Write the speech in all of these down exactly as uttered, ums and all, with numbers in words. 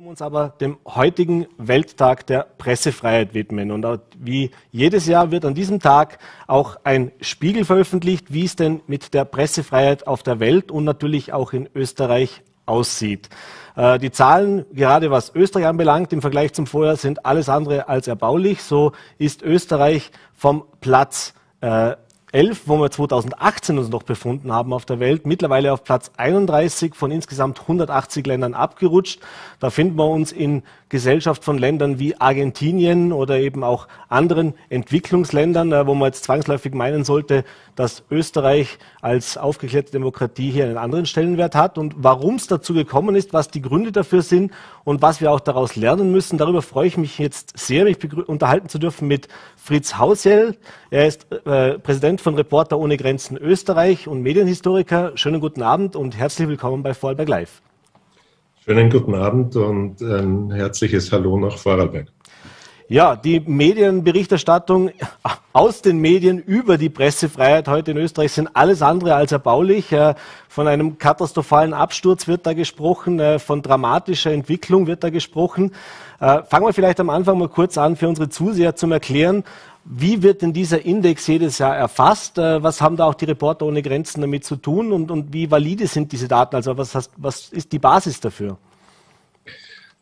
Wir wollen uns aber dem heutigen Welttag der Pressefreiheit widmen. Und wie jedes Jahr wird an diesem Tag auch ein Spiegel veröffentlicht, wie es denn mit der Pressefreiheit auf der Welt und natürlich auch in Österreich aussieht. Äh, die Zahlen, gerade was Österreich anbelangt, im Vergleich zum Vorjahr sind alles andere als erbaulich. So ist Österreich vom Platz äh, elf, wo wir zweitausendachtzehn uns noch befunden haben auf der Welt, mittlerweile auf Platz einunddreißig von insgesamt hundertachtzig Ländern abgerutscht. Da finden wir uns in Gesellschaft von Ländern wie Argentinien oder eben auch anderen Entwicklungsländern, wo man jetzt zwangsläufig meinen sollte, dass Österreich als aufgeklärte Demokratie hier einen anderen Stellenwert hat. Und warum es dazu gekommen ist, was die Gründe dafür sind und was wir auch daraus lernen müssen, darüber freue ich mich jetzt sehr, mich unterhalten zu dürfen mit Fritz Hausjell. Er ist äh, Präsident von Reporter ohne Grenzen Österreich und Medienhistoriker. Schönen guten Abend und herzlich willkommen bei Vorarlberg Live. Schönen guten Abend und ein herzliches Hallo nach Vorarlberg. Ja, die Medienberichterstattung aus den Medien über die Pressefreiheit heute in Österreich sind alles andere als erbaulich. Von einem katastrophalen Absturz wird da gesprochen, von dramatischer Entwicklung wird da gesprochen. Fangen wir vielleicht am Anfang mal kurz an, für unsere Zuseher zum Erklären, wie wird denn dieser Index jedes Jahr erfasst? Was haben da auch die Reporter ohne Grenzen damit zu tun? Und, und wie valide sind diese Daten? Also was, hast, was ist die Basis dafür?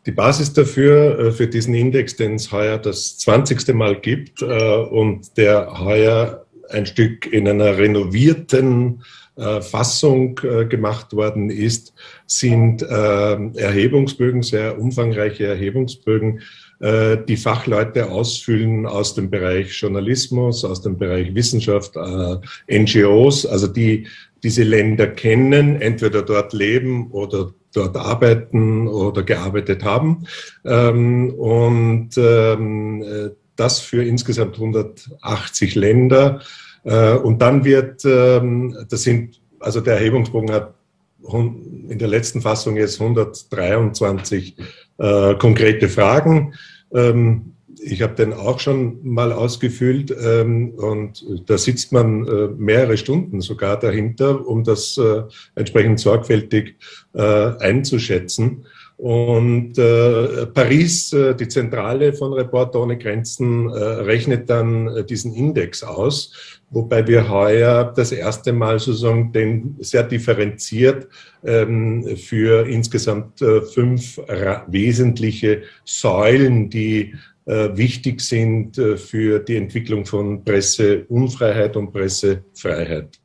Die Basis dafür, für diesen Index, den es heuer das zwanzigste Mal gibt und der heuer ein Stück in einer renovierten Fassung gemacht worden ist, sind Erhebungsbögen, sehr umfangreiche Erhebungsbögen, die Fachleute ausfüllen aus dem Bereich Journalismus, aus dem Bereich Wissenschaft, äh, N G Os, also die diese Länder kennen, entweder dort leben oder dort arbeiten oder gearbeitet haben. Ähm, und ähm, das für insgesamt hundertachtzig Länder. Äh, und dann wird, ähm, das sind, also der Erhebungsbogen hat in der letzten Fassung jetzt hundertdreiundzwanzig äh, konkrete Fragen. Ähm, ich habe den auch schon mal ausgefüllt ähm, und da sitzt man äh, mehrere Stunden sogar dahinter, um das äh, entsprechend sorgfältig äh, einzuschätzen. Und äh, Paris, äh, die Zentrale von Reporter ohne Grenzen, äh, rechnet dann äh, diesen Index aus, wobei wir heuer das erste Mal sozusagen den sehr differenziert ähm, für insgesamt äh, fünf wesentliche Säulen, die äh, wichtig sind äh, für die Entwicklung von Presseunfreiheit und Pressefreiheit.